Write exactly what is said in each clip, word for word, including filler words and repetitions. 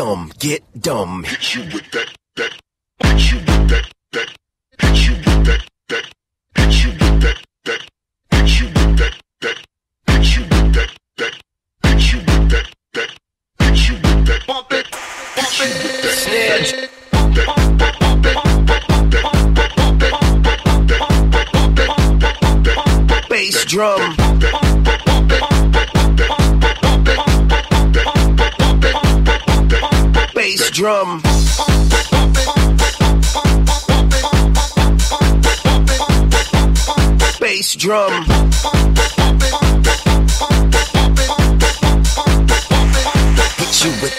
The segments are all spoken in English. some, get dumb. Hit you with that, that, hit you with that, that, hit you with that, that, hit you with that, that, hit you with that, that, hit you with that, that, hit you with that, that, hit you with that, bump it, bump it, snitch. Bass drum. Bass drum. Bass drum. Hit you with.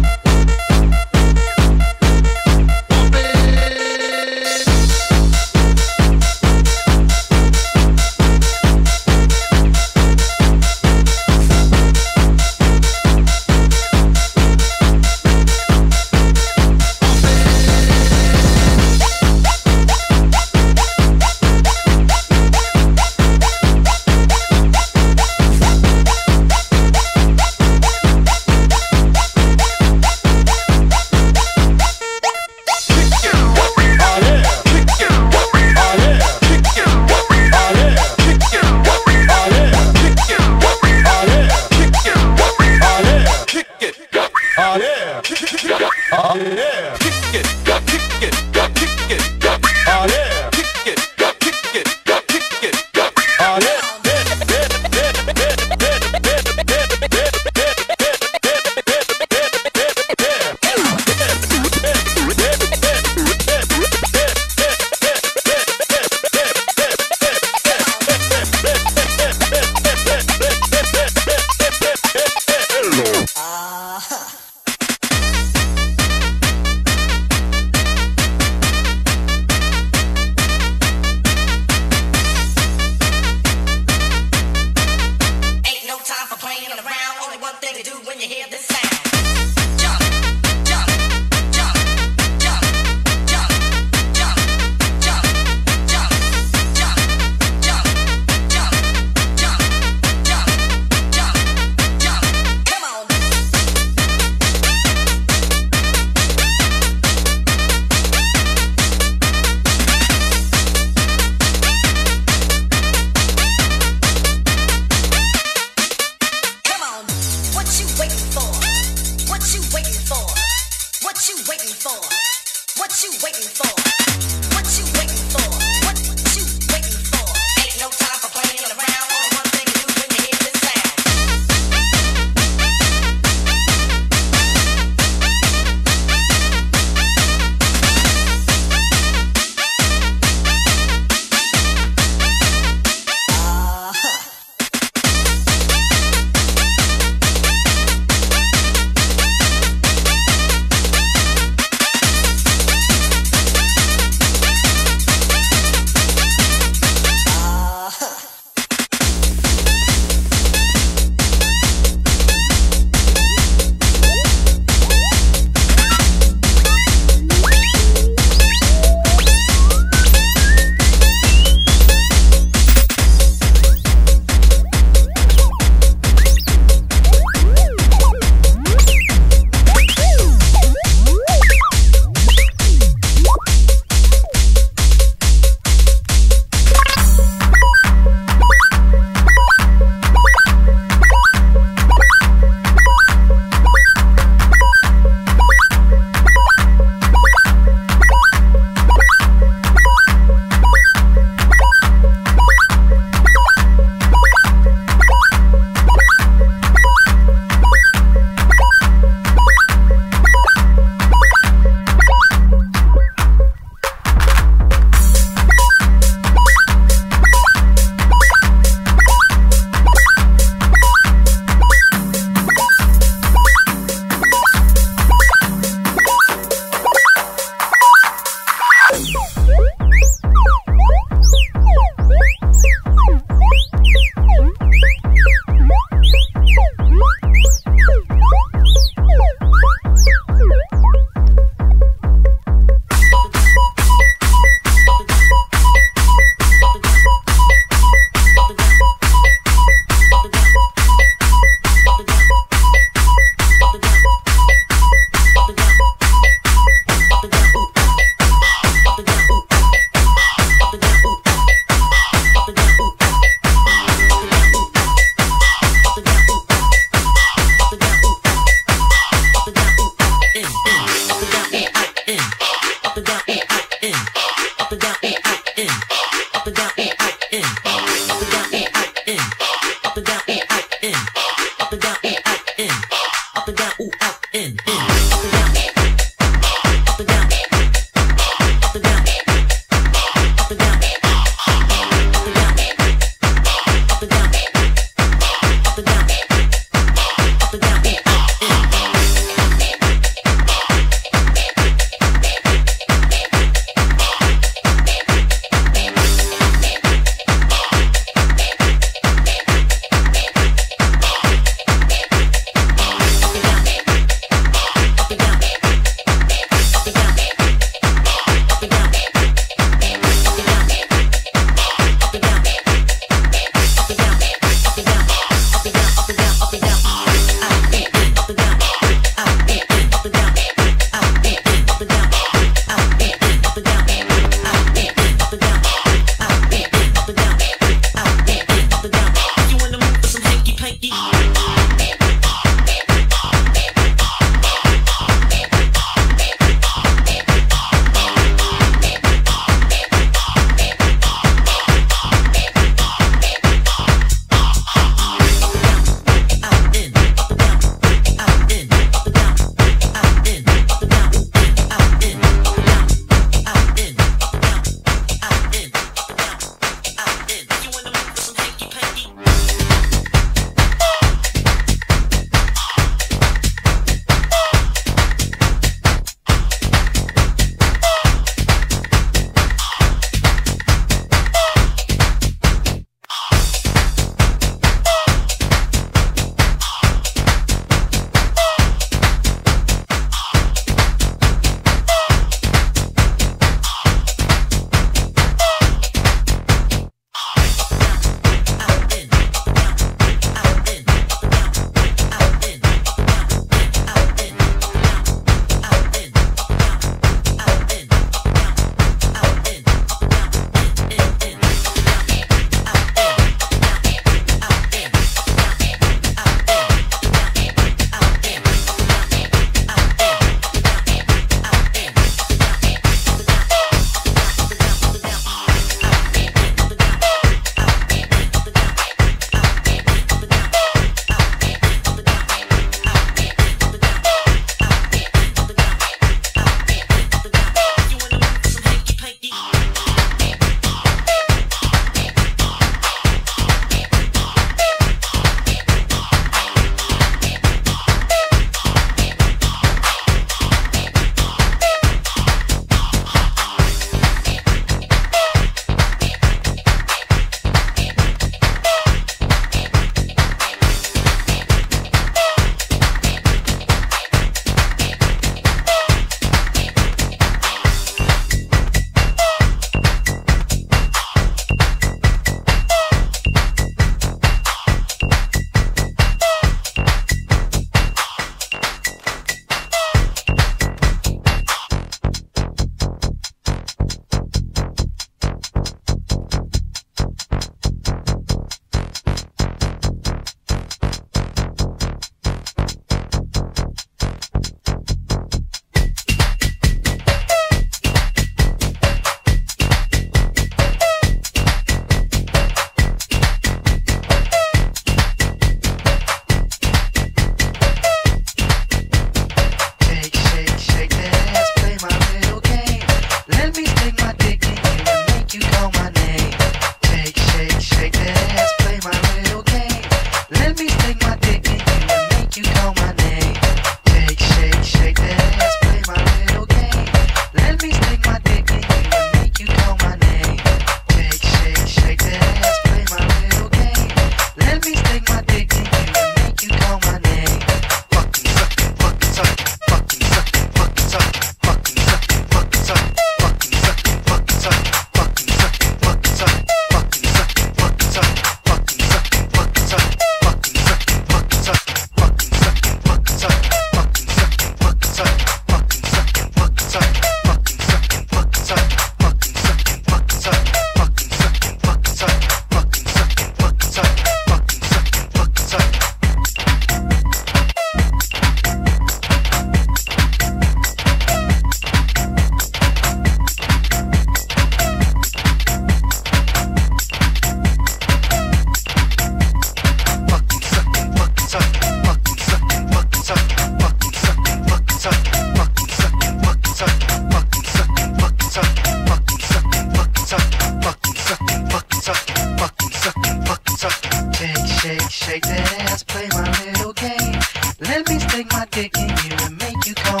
my dick in you and make you come.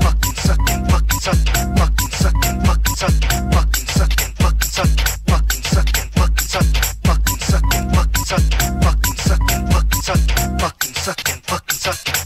Fucking sucking, fucking sucking, fucking sucking, fucking sucking, fucking sucking, fucking sucking, fucking sucking, fucking sucking, fucking sucking, fucking sucking, fucking sucking, fucking sucking, fucking sucking.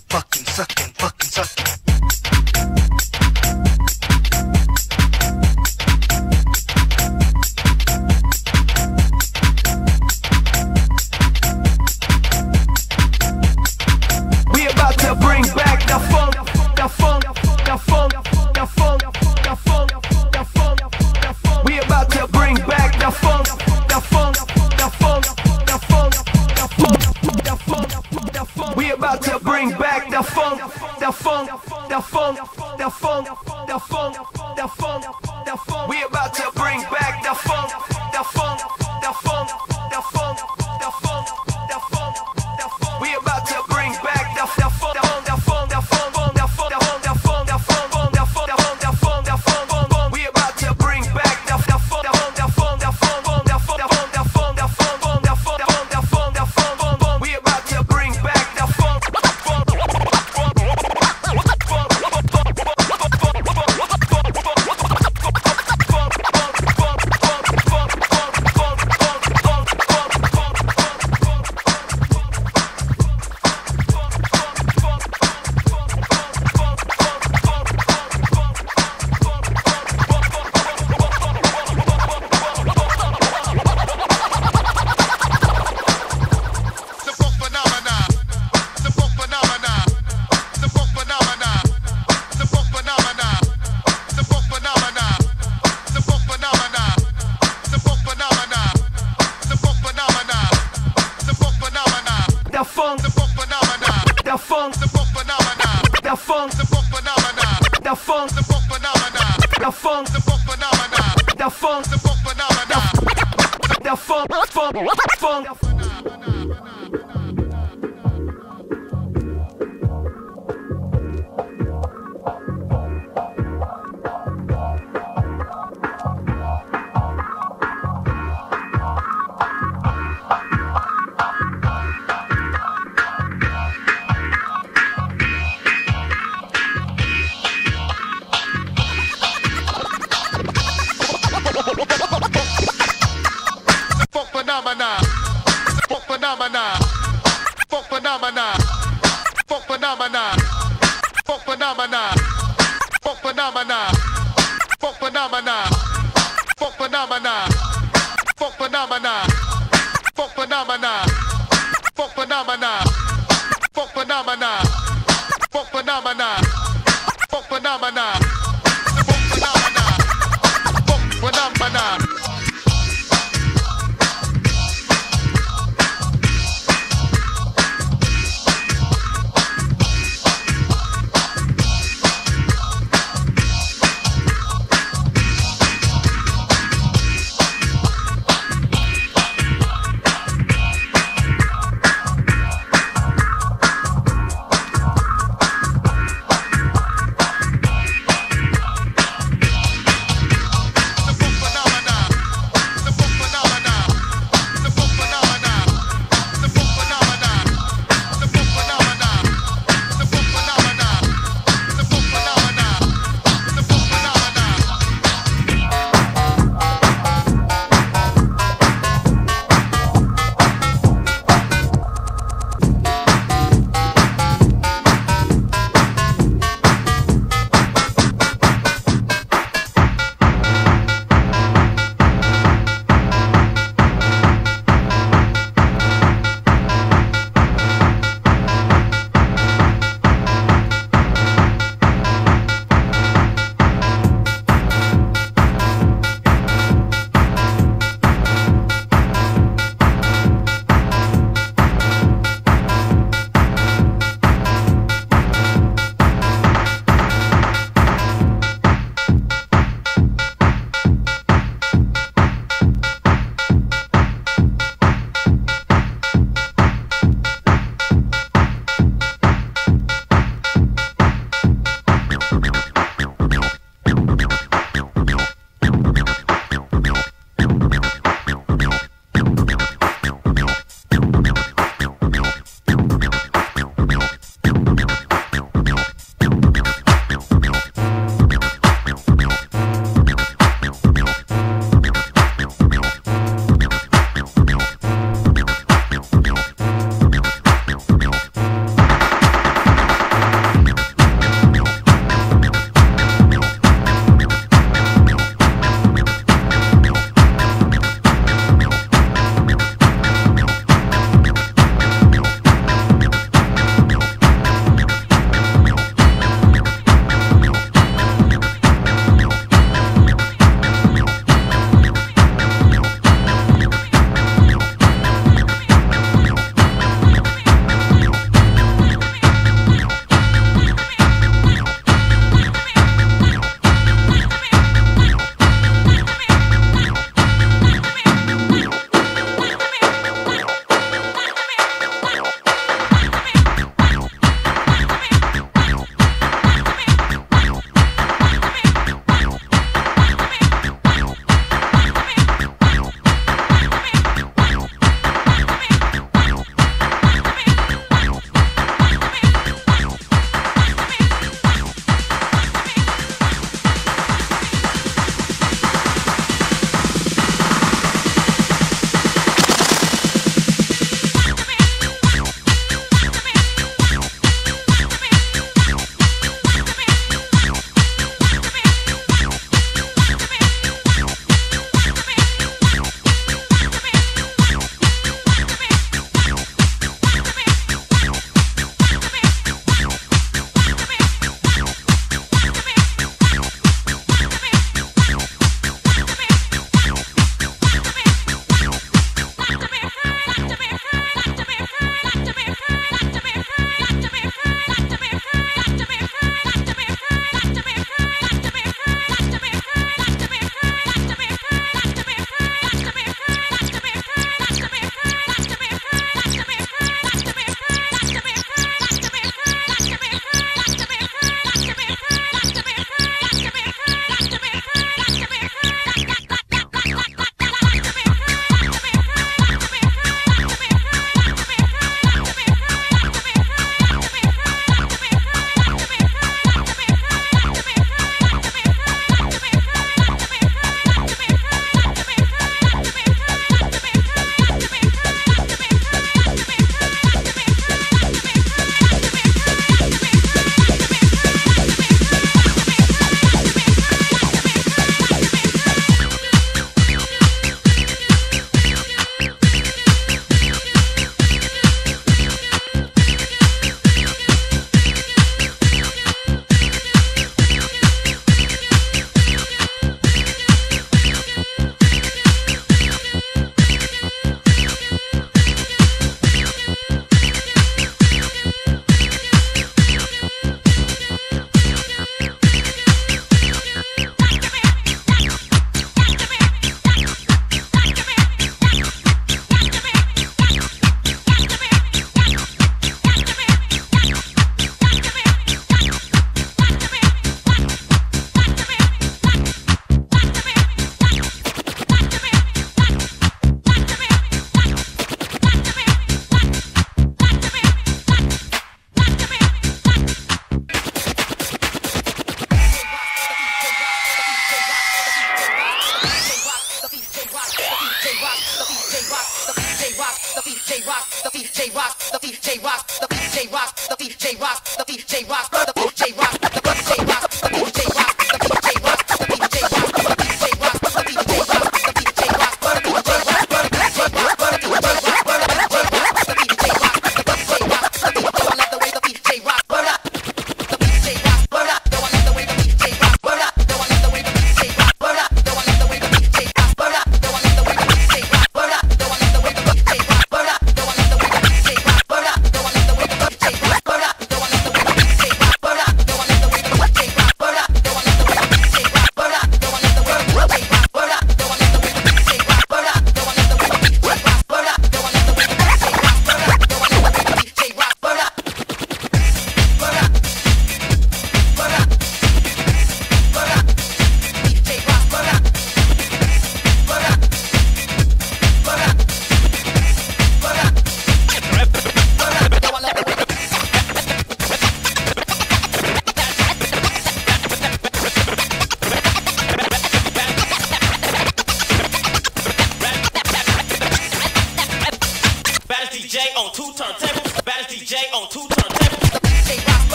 Back in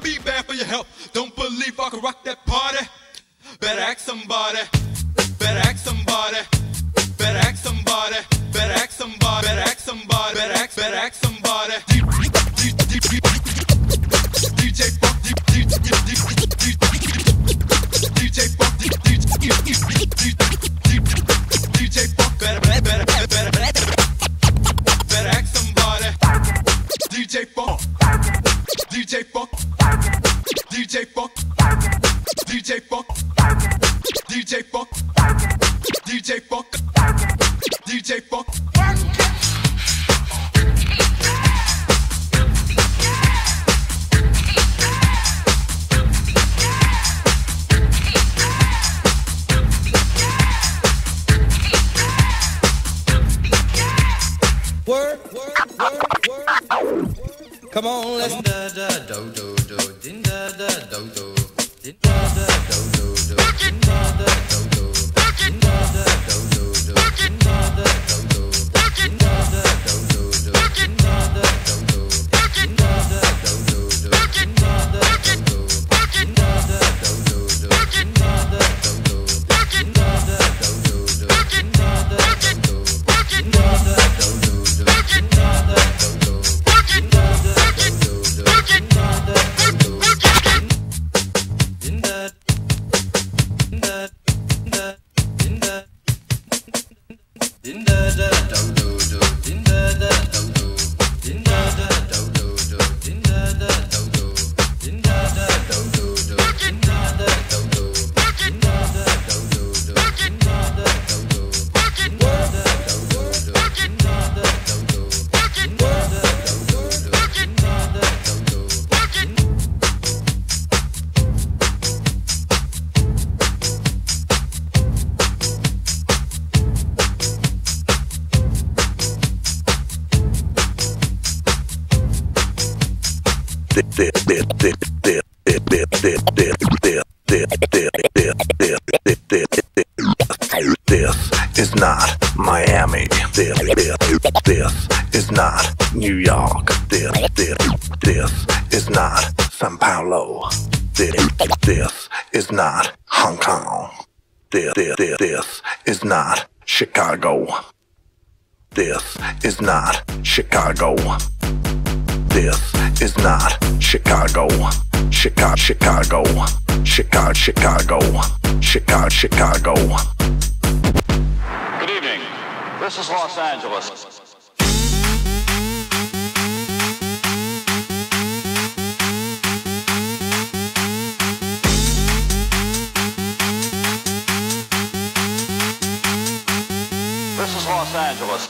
I'll be bad for your help. Don't believe I can rock that party? Better ask somebody. Better ask somebody. Better ask somebody. Better ask somebody. Better ask somebody. Better ask. Better ask somebody. D J Funk. D J Funk. D J Funk. Better. Better. Better. Better. Better ask somebody. D J Funk. D J Funk. D J Funk. D J Funk. D J Funk. D J Funk. D J Funk. Word, word, word, word, word. Come on, let's da da do do do, din da da do do, din da da do do do, din da da do do, din da da do do do, din da da do do, din da da do do do, din da da do do, din da da do do do, din da da do do, din da da do do do, din da da do do, din da da do do do, din da da do do, din da da do do do, din da da do do. This is not Chicago. This is not Chicago. Chicago, Chicago, Chicago, Chicago, Chicago, Chicago. Good evening. This is Los Angeles. This is Los Angeles.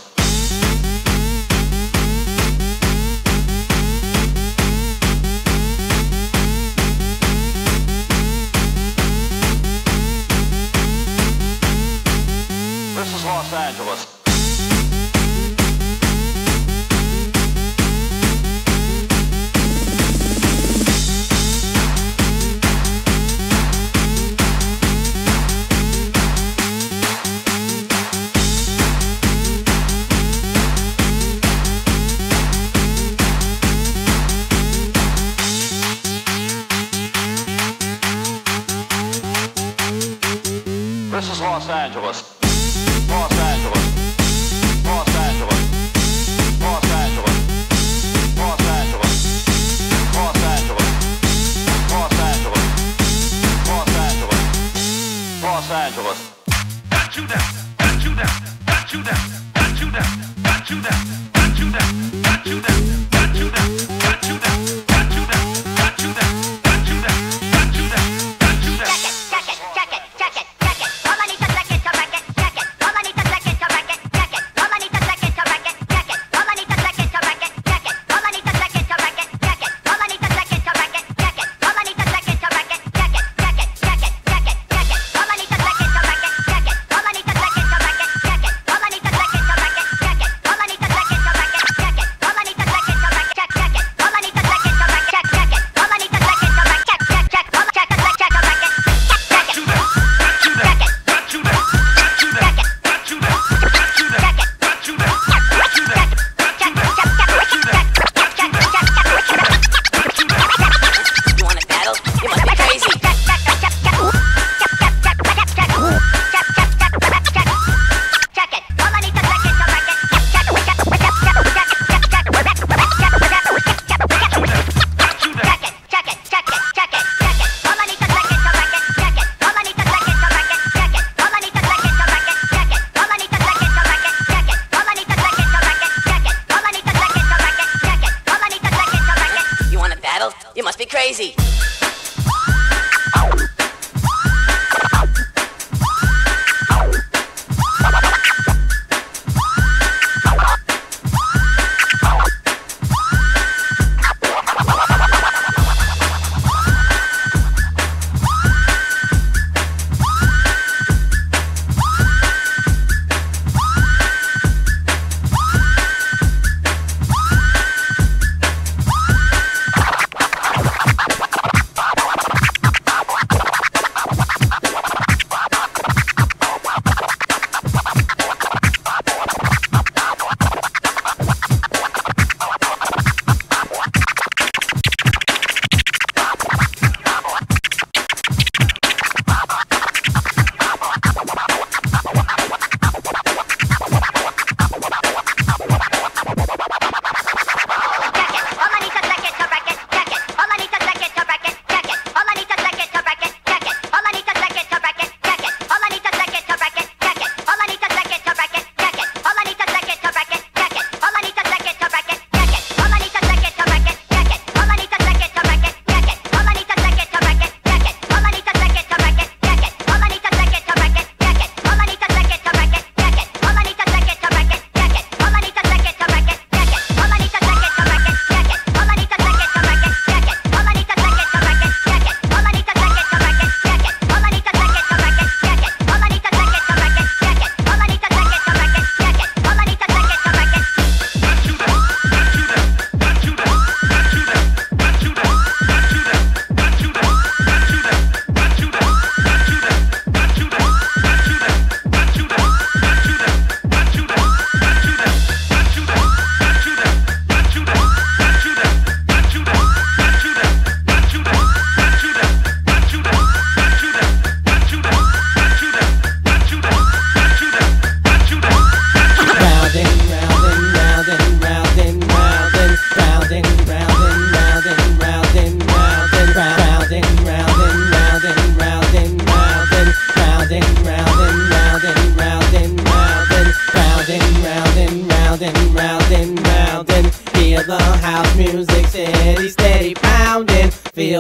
Los Angeles. This is Los Angeles. Like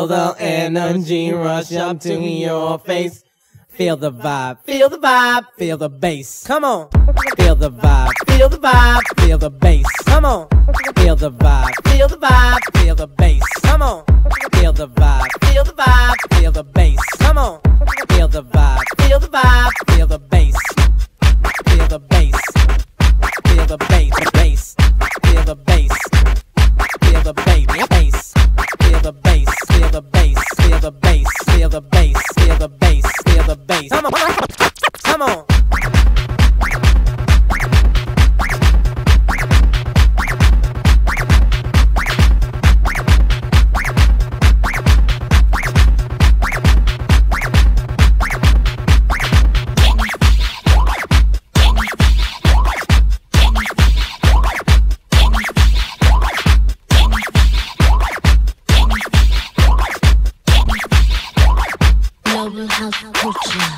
the energy rush up to your face. Feel the vibe, feel the vibe, feel the bass. Come on. Feel the vibe, feel the vibe, feel the bass. Come on. Feel the vibe, feel the vibe, feel the bass. Come on. Feel the vibe, feel the vibe, feel the bass. Come on. Feel the vibe, feel the vibe, feel the bass. Feel the bass. Feel the bass. Feel the bass. Feel the bass. Feel the bass. Feel the bass. Feel the bass. Feel the bass. Feel the bass. Feel the bass. Come on. Come on. Global House Culture.